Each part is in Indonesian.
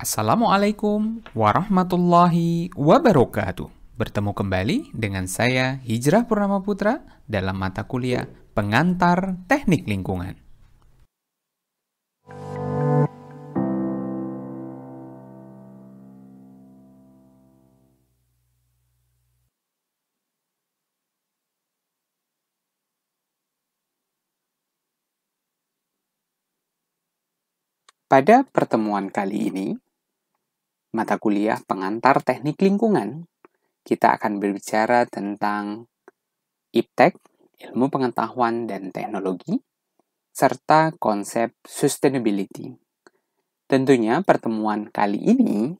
Assalamualaikum warahmatullahi wabarakatuh. Bertemu kembali dengan saya Hijrah Purnama Putra dalam mata kuliah Pengantar Teknik Lingkungan. Pada pertemuan kali ini, mata kuliah Pengantar Teknik Lingkungan, kita akan berbicara tentang IPTEK, Ilmu Pengetahuan dan Teknologi, serta konsep Sustainability. Tentunya pertemuan kali ini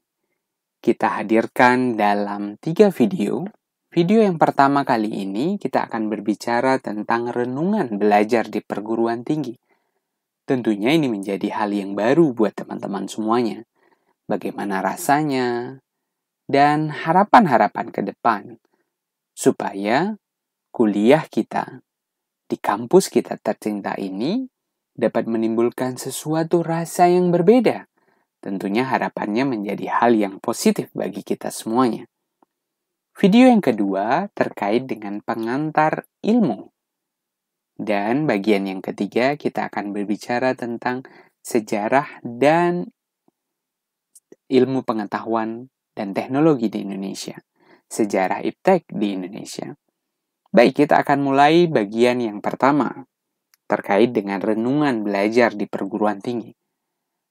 kita hadirkan dalam 3 video. Video yang pertama kali ini kita akan berbicara tentang renungan belajar di perguruan tinggi. Tentunya ini menjadi hal yang baru buat teman-teman semuanya. Bagaimana rasanya dan harapan-harapan ke depan supaya kuliah kita di kampus kita tercinta ini dapat menimbulkan sesuatu rasa yang berbeda. Tentunya harapannya menjadi hal yang positif bagi kita semuanya. Video yang kedua terkait dengan pengantar ilmu. Dan bagian yang ketiga kita akan berbicara tentang sejarah dan ilmu pengetahuan dan teknologi di Indonesia. Sejarah IPTEK di Indonesia. Baik, kita akan mulai bagian yang pertama terkait dengan renungan belajar di perguruan tinggi.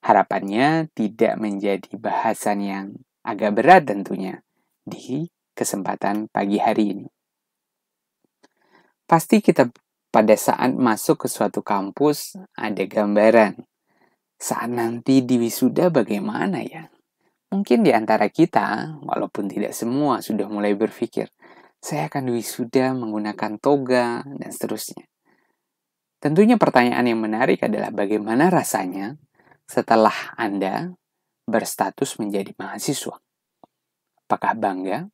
Harapannya tidak menjadi bahasan yang agak berat tentunya di kesempatan pagi hari ini. Pasti kita pada saat masuk ke suatu kampus, ada gambaran. Saat nanti di wisuda bagaimana ya? Mungkin di antara kita, walaupun tidak semua, sudah mulai berpikir, saya akan wisuda menggunakan toga, dan seterusnya. Tentunya pertanyaan yang menarik adalah bagaimana rasanya setelah Anda berstatus menjadi mahasiswa? Apakah bangga?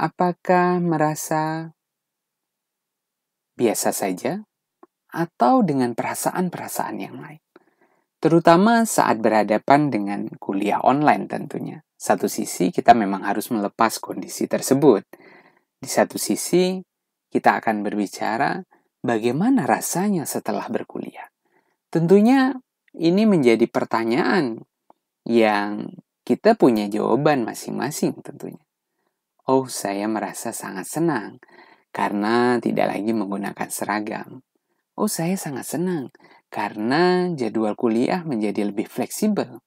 Apakah merasa biasa saja, atau dengan perasaan-perasaan yang lain. Terutama saat berhadapan dengan kuliah online tentunya. Satu sisi kita memang harus melepas kondisi tersebut. Di satu sisi kita akan berbicara bagaimana rasanya setelah berkuliah. Tentunya ini menjadi pertanyaan yang kita punya jawaban masing-masing tentunya. Oh, saya merasa sangat senang. Karena tidak lagi menggunakan seragam. Oh, saya sangat senang karena jadwal kuliah menjadi lebih fleksibel.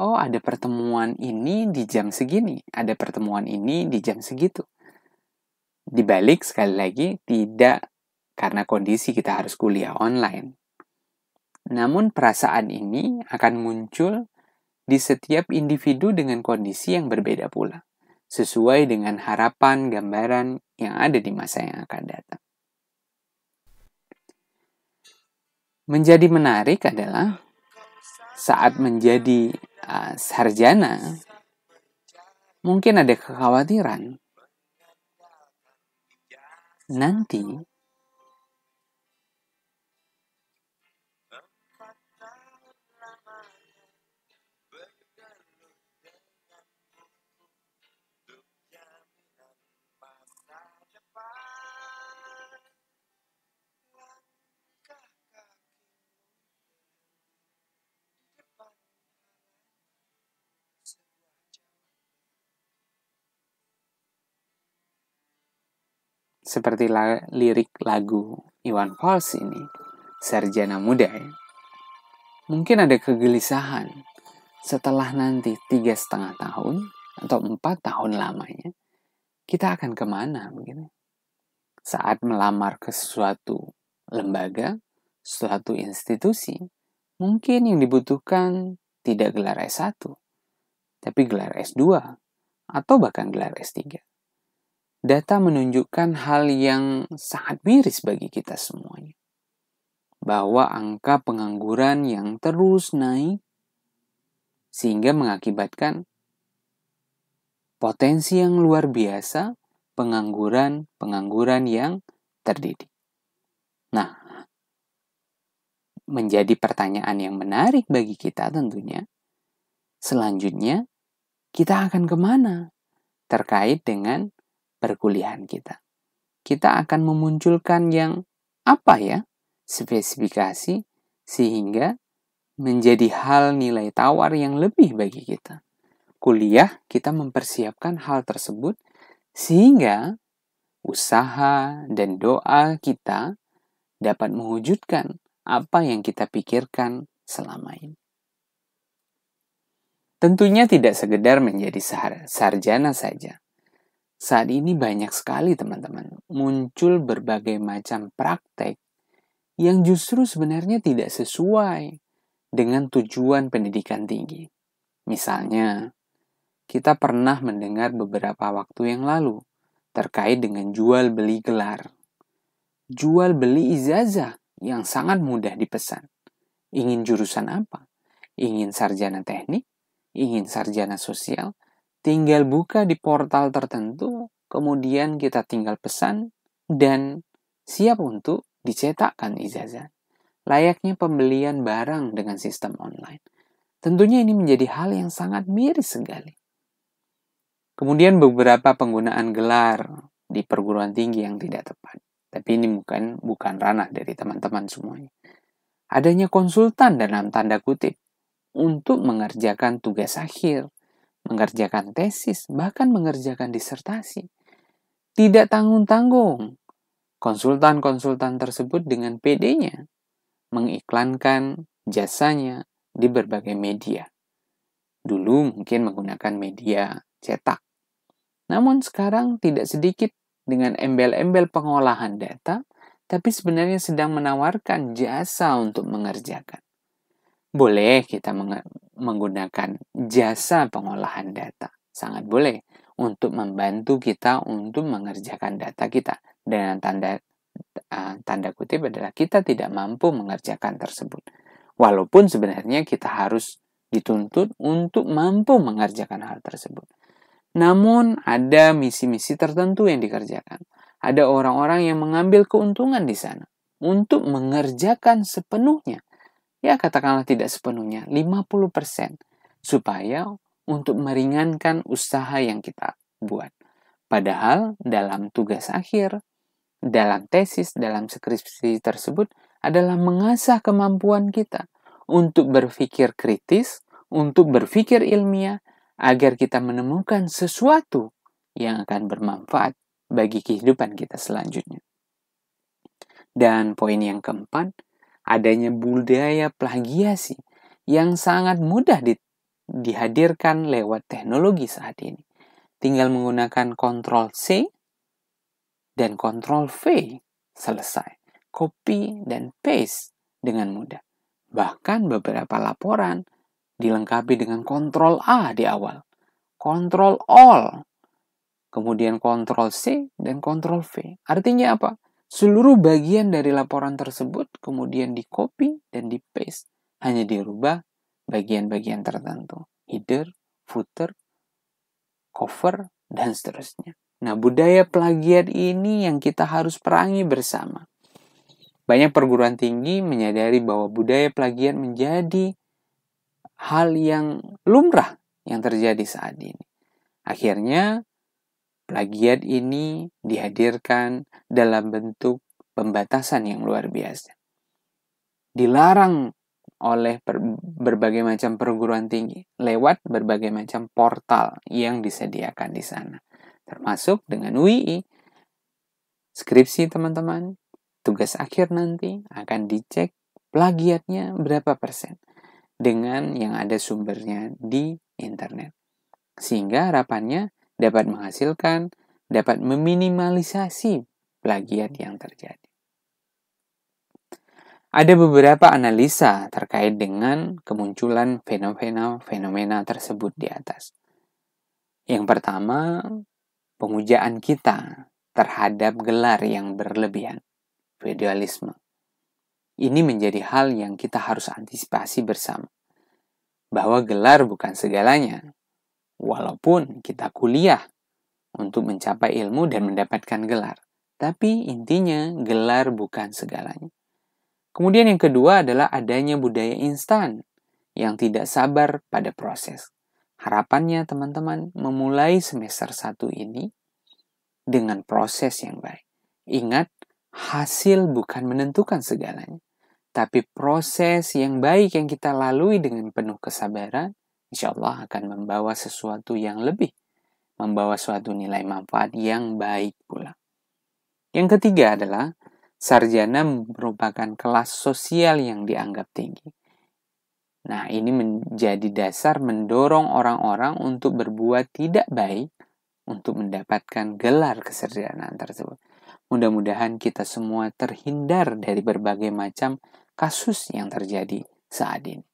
Oh, ada pertemuan ini di jam segini, ada pertemuan ini di jam segitu. Dibalik sekali lagi, tidak karena kondisi kita harus kuliah online. Namun perasaan ini akan muncul di setiap individu dengan kondisi yang berbeda pula. Sesuai dengan harapan gambaran yang ada di masa yang akan datang. Menjadi menarik adalah saat menjadi sarjana, mungkin ada kekhawatiran. Nanti, seperti lirik lagu Iwan Fals ini, Sarjana Muda ya. Mungkin ada kegelisahan setelah nanti 3,5 tahun atau 4 tahun lamanya, kita akan kemana begini? Saat melamar ke suatu lembaga, suatu institusi, mungkin yang dibutuhkan tidak gelar S1, tapi gelar S2 atau bahkan gelar S3. Data menunjukkan hal yang sangat miris bagi kita semuanya. Bahwa angka pengangguran yang terus naik sehingga mengakibatkan potensi yang luar biasa pengangguran yang terdidik. Nah, menjadi pertanyaan yang menarik bagi kita tentunya. selanjutnya kita akan kemana terkait dengan perkuliahan kita. Kita akan memunculkan yang apa ya, spesifikasi sehingga menjadi hal nilai tawar yang lebih bagi kita. Kuliah kita mempersiapkan hal tersebut sehingga usaha dan doa kita dapat mewujudkan apa yang kita pikirkan selama ini. Tentunya tidak sekedar menjadi sarjana saja. Saat ini banyak sekali teman-teman muncul berbagai macam praktek yang justru sebenarnya tidak sesuai dengan tujuan pendidikan tinggi. Misalnya, kita pernah mendengar beberapa waktu yang lalu terkait dengan jual beli gelar. Jual beli ijazah yang sangat mudah dipesan. Ingin jurusan apa? Ingin sarjana teknik? Ingin sarjana sosial, tinggal buka di portal tertentu, kemudian kita tinggal pesan, dan siap untuk dicetakkan ijazah. Layaknya pembelian barang dengan sistem online. Tentunya ini menjadi hal yang sangat miris sekali. Kemudian beberapa penggunaan gelar di perguruan tinggi yang tidak tepat. Tapi ini bukan ranah dari teman-teman semuanya. Adanya konsultan dalam tanda kutip untuk mengerjakan tugas akhir, mengerjakan tesis, bahkan mengerjakan disertasi. Tidak tanggung-tanggung, konsultan-konsultan tersebut dengan PD-nya mengiklankan jasanya di berbagai media. Dulu mungkin menggunakan media cetak. Namun sekarang tidak sedikit dengan embel-embel pengolahan data, tapi sebenarnya sedang menawarkan jasa untuk mengerjakan. Boleh kita menggunakan jasa pengolahan data. Sangat boleh untuk membantu kita untuk mengerjakan data kita. Dengan tanda kutip adalah kita tidak mampu mengerjakan tersebut. Walaupun sebenarnya kita harus dituntut untuk mampu mengerjakan hal tersebut. Namun ada misi-misi tertentu yang dikerjakan. Ada orang-orang yang mengambil keuntungan di sana untuk mengerjakan sepenuhnya. Ya, katakanlah tidak sepenuhnya, 50%, supaya untuk meringankan usaha yang kita buat. Padahal dalam tugas akhir, dalam tesis, dalam skripsi tersebut adalah mengasah kemampuan kita untuk berpikir kritis, untuk berpikir ilmiah, agar kita menemukan sesuatu yang akan bermanfaat bagi kehidupan kita selanjutnya. Dan poin yang keempat, adanya budaya plagiasi yang sangat mudah dihadirkan lewat teknologi saat ini. Tinggal menggunakan Ctrl+C dan Ctrl+V, selesai. Copy dan paste dengan mudah. Bahkan beberapa laporan dilengkapi dengan Ctrl+A di awal, Ctrl+All, kemudian Ctrl+C dan Ctrl+V. Artinya apa? Seluruh bagian dari laporan tersebut kemudian di-copy dan di-paste. Hanya dirubah bagian-bagian tertentu. Header, footer, cover, dan seterusnya. Nah, budaya plagiat ini yang kita harus perangi bersama. Banyak perguruan tinggi menyadari bahwa budaya plagiat menjadi hal yang lumrah yang terjadi saat ini. Akhirnya, plagiat ini dihadirkan dalam bentuk pembatasan yang luar biasa. Dilarang oleh berbagai macam perguruan tinggi lewat berbagai macam portal yang disediakan di sana. Termasuk dengan UII. Skripsi teman-teman, tugas akhir nanti akan dicek plagiatnya berapa persen dengan yang ada sumbernya di internet. Sehingga harapannya dapat menghasilkan, dapat meminimalisasi plagiat yang terjadi. Ada beberapa analisa terkait dengan kemunculan fenomena tersebut di atas. Yang pertama, pemujaan kita terhadap gelar yang berlebihan, feodalisme. Ini menjadi hal yang kita harus antisipasi bersama, bahwa gelar bukan segalanya. Walaupun kita kuliah untuk mencapai ilmu dan mendapatkan gelar. Tapi intinya gelar bukan segalanya. Kemudian yang kedua adalah adanya budaya instan yang tidak sabar pada proses. Harapannya teman-teman memulai semester 1 ini dengan proses yang baik. Ingat, hasil bukan menentukan segalanya, tapi proses yang baik yang kita lalui dengan penuh kesabaran, insya Allah akan membawa sesuatu yang lebih, membawa suatu nilai manfaat yang baik pula. Yang ketiga adalah, sarjana merupakan kelas sosial yang dianggap tinggi. Nah, ini menjadi dasar mendorong orang-orang untuk berbuat tidak baik untuk mendapatkan gelar kesarjanaan tersebut. Mudah-mudahan kita semua terhindar dari berbagai macam kasus yang terjadi saat ini.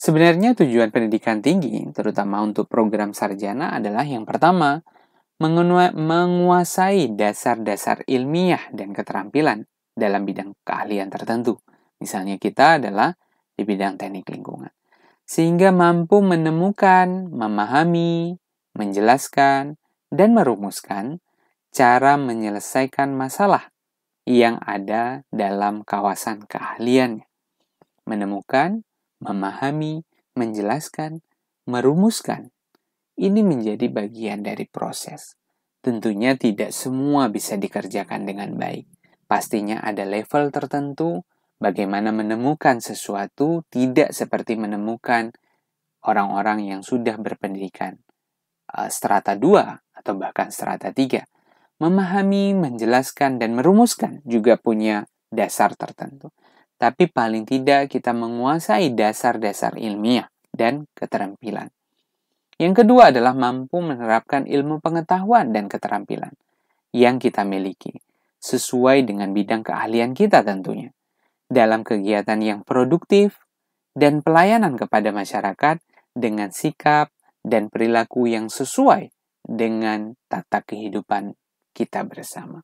Sebenarnya tujuan pendidikan tinggi, terutama untuk program sarjana adalah yang pertama, menguasai dasar-dasar ilmiah dan keterampilan dalam bidang keahlian tertentu. Misalnya kita adalah di bidang teknik lingkungan. Sehingga mampu menemukan, memahami, menjelaskan, dan merumuskan cara menyelesaikan masalah yang ada dalam kawasan keahliannya. Menemukan, memahami, menjelaskan, merumuskan. Ini menjadi bagian dari proses. Tentunya tidak semua bisa dikerjakan dengan baik. Pastinya ada level tertentu bagaimana menemukan sesuatu tidak seperti menemukan orang-orang yang sudah berpendidikan strata 2 atau bahkan strata 3. Memahami, menjelaskan, dan merumuskan juga punya dasar tertentu. Tapi paling tidak kita menguasai dasar-dasar ilmiah dan keterampilan. Yang kedua adalah mampu menerapkan ilmu pengetahuan dan keterampilan yang kita miliki, sesuai dengan bidang keahlian kita tentunya, dalam kegiatan yang produktif dan pelayanan kepada masyarakat dengan sikap dan perilaku yang sesuai dengan tata kehidupan kita bersama.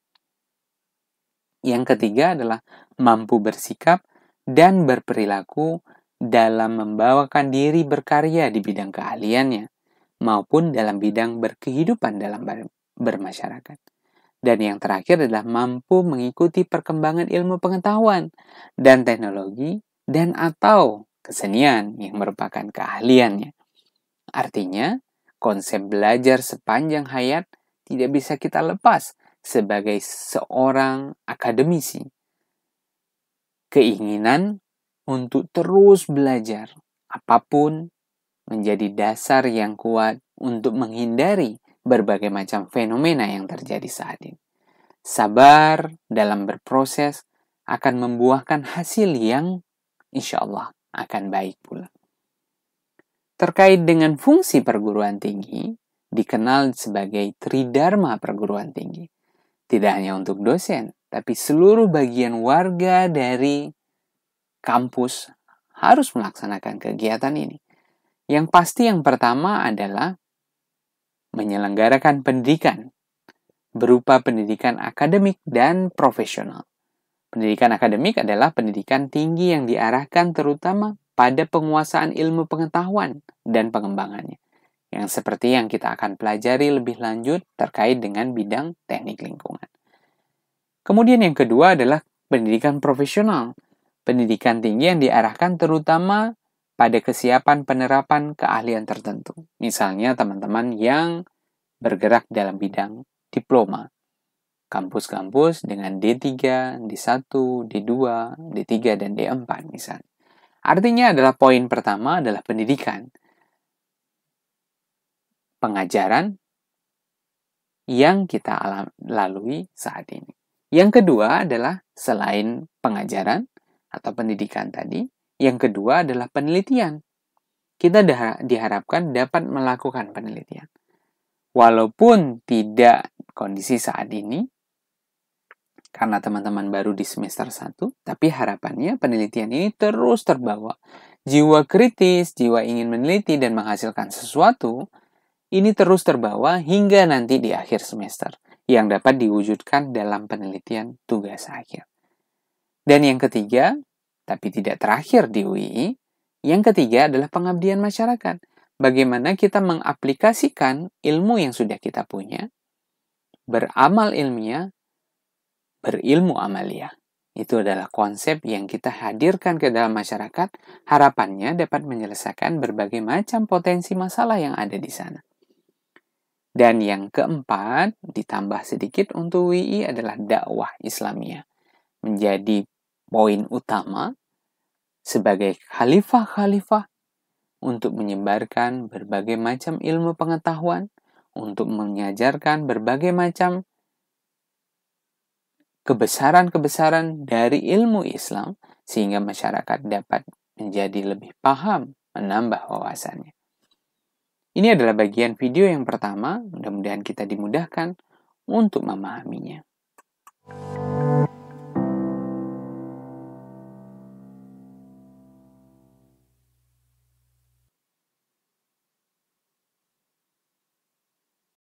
Yang ketiga adalah mampu bersikap dan berperilaku dalam membawakan diri berkarya di bidang keahliannya, maupun dalam bidang berkehidupan dalam bermasyarakat. Dan yang terakhir adalah mampu mengikuti perkembangan ilmu pengetahuan dan teknologi dan atau kesenian yang merupakan keahliannya. Artinya, konsep belajar sepanjang hayat tidak bisa kita lepas sebagai seorang akademisi. Keinginan untuk terus belajar apapun menjadi dasar yang kuat untuk menghindari berbagai macam fenomena yang terjadi saat ini. Sabar dalam berproses akan membuahkan hasil yang insya Allah akan baik pula. Terkait dengan fungsi perguruan tinggi, dikenal sebagai tridharma perguruan tinggi. Tidak hanya untuk dosen, tapi seluruh bagian warga dari kampus harus melaksanakan kegiatan ini. Yang pasti yang pertama adalah menyelenggarakan pendidikan berupa pendidikan akademik dan profesional. Pendidikan akademik adalah pendidikan tinggi yang diarahkan terutama pada penguasaan ilmu pengetahuan dan pengembangannya, yang seperti yang kita akan pelajari lebih lanjut terkait dengan bidang teknik lingkungan. Kemudian yang kedua adalah pendidikan profesional. Pendidikan tinggi yang diarahkan terutama pada kesiapan penerapan keahlian tertentu. Misalnya teman-teman yang bergerak dalam bidang diploma. Kampus-kampus dengan D3, D1, D2, D3, dan D4 misalnya. Artinya adalah poin pertama adalah pendidikan. Pengajaran yang kita lalui saat ini. Yang kedua adalah selain pengajaran atau pendidikan tadi, yang kedua adalah penelitian. Kita diharapkan dapat melakukan penelitian. Walaupun tidak kondisi saat ini, karena teman-teman baru di semester 1, tapi harapannya penelitian ini terus terbawa. Jiwa kritis, jiwa ingin meneliti dan menghasilkan sesuatu, ini terus terbawa hingga nanti di akhir semester, yang dapat diwujudkan dalam penelitian tugas akhir. Dan yang ketiga, tapi tidak terakhir di UII, yang ketiga adalah pengabdian masyarakat. Bagaimana kita mengaplikasikan ilmu yang sudah kita punya, beramal ilmiah, berilmu amalia. Itu adalah konsep yang kita hadirkan ke dalam masyarakat, harapannya dapat menyelesaikan berbagai macam potensi masalah yang ada di sana. Dan yang keempat, ditambah sedikit untuk UII adalah dakwah Islamiyah. Menjadi poin utama sebagai khalifah-khalifah untuk menyebarkan berbagai macam ilmu pengetahuan, untuk mengajarkan berbagai macam kebesaran-kebesaran dari ilmu Islam sehingga masyarakat dapat menjadi lebih paham, menambah wawasannya. Ini adalah bagian video yang pertama, mudah-mudahan kita dimudahkan untuk memahaminya.